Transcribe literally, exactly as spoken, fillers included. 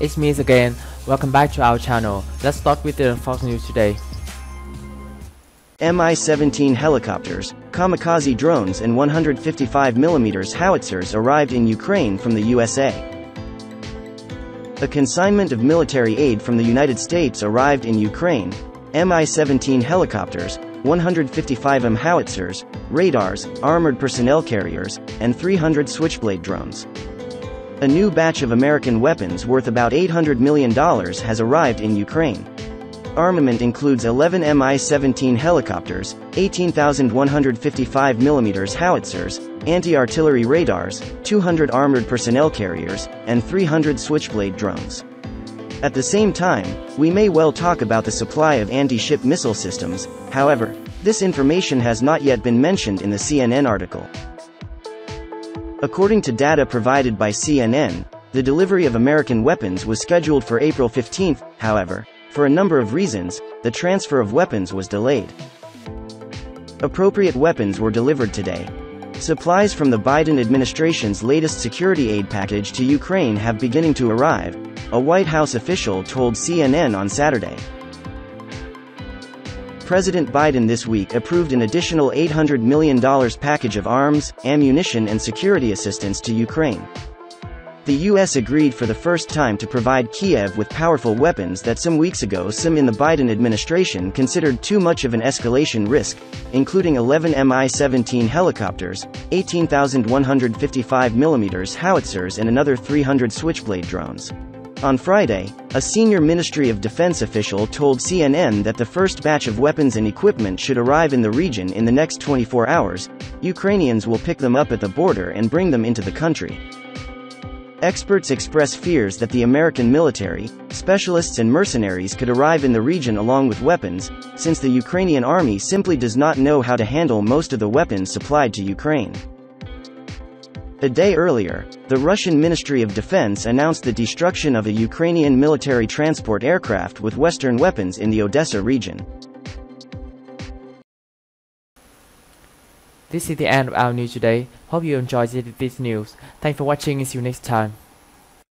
It's me again, welcome back to our channel. Let's start with the Fox News today. M I seventeen helicopters, kamikaze drones and one hundred fifty-five millimeter howitzers arrived in Ukraine from the U S A. A consignment of military aid from the United States arrived in Ukraine. M I seventeen helicopters, one hundred fifty-five M howitzers, radars, armored personnel carriers, and three hundred Switchblade drones. A new batch of American weapons worth about eight hundred million dollars has arrived in Ukraine. Armament includes eleven M I seventeen helicopters, eighteen thousand one hundred fifty-five millimeter howitzers, anti-artillery radars, two hundred armored personnel carriers, and three hundred Switchblade drones. At the same time, we may well talk about the supply of anti-ship missile systems, however, this information has not yet been mentioned in the C N N article. According to data provided by C N N, the delivery of American weapons was scheduled for April fifteenth, however, for a number of reasons, the transfer of weapons was delayed. Appropriate weapons were delivered today. Supplies from the Biden administration's latest security aid package to Ukraine have beginning to arrive, a White House official told C N N on Saturday. President Biden this week approved an additional eight hundred million dollars package of arms, ammunition and security assistance to Ukraine. The U S agreed for the first time to provide Kiev with powerful weapons that some weeks ago some in the Biden administration considered too much of an escalation risk, including eleven M I seventeen helicopters, eighteen thousand one hundred fifty-five millimeter howitzers and another three hundred Switchblade drones. On Friday, a senior Ministry of Defense official told C N N that the first batch of weapons and equipment should arrive in the region in the next twenty-four hours. Ukrainians will pick them up at the border and bring them into the country. Experts express fears that the American military, specialists and mercenaries could arrive in the region along with weapons, since the Ukrainian army simply does not know how to handle most of the weapons supplied to Ukraine. A day earlier, the Russian Ministry of Defense announced the destruction of a Ukrainian military transport aircraft with Western weapons in the Odessa region. This is the end of our news today. Hope you enjoyed this news. Thanks for watching and see you next time.